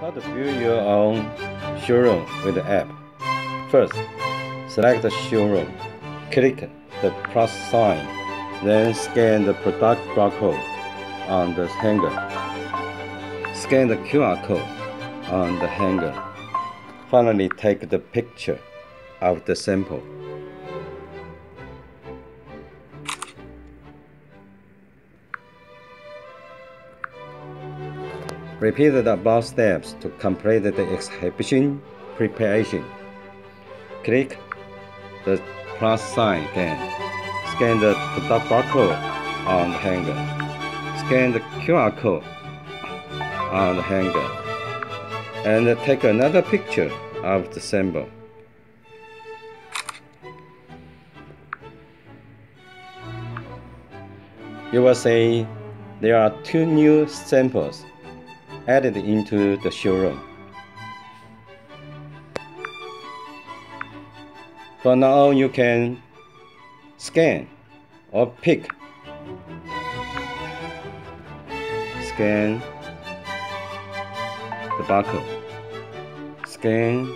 How to build your own showroom with the app. First, select the showroom, click the plus sign, then scan the product barcode on the hanger. Scan the QR code on the hanger. Finally, take the picture of the sample. Repeat the above steps to complete the exhibition preparation. Click the plus sign again. Scan the product barcode on the hanger. Scan the QR code on the hanger. And take another picture of the sample. You will see there are two new samples added into the showroom. From now on, you can scan or pick. Scan the barcode. Scan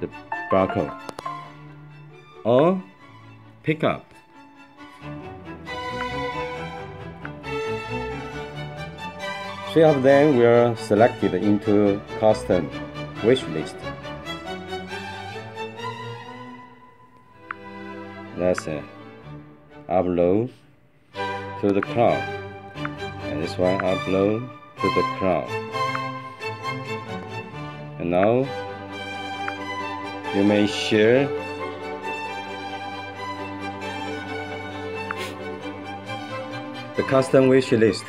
the barcode. Or pick up. Three of them were selected into custom wish list. That's it. Upload to the cloud. And this one, upload to the cloud. And now you may share the custom wish list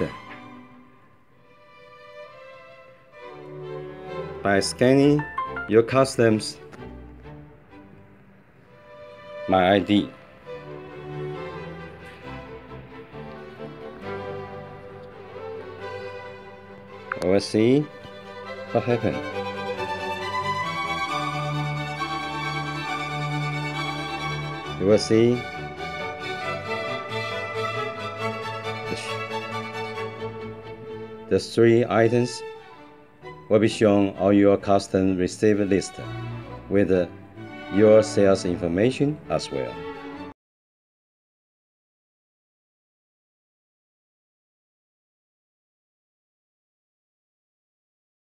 by scanning your custom's My ID. I will see what happened. You will see the three items will be shown on your custom receive list with your sales information as well.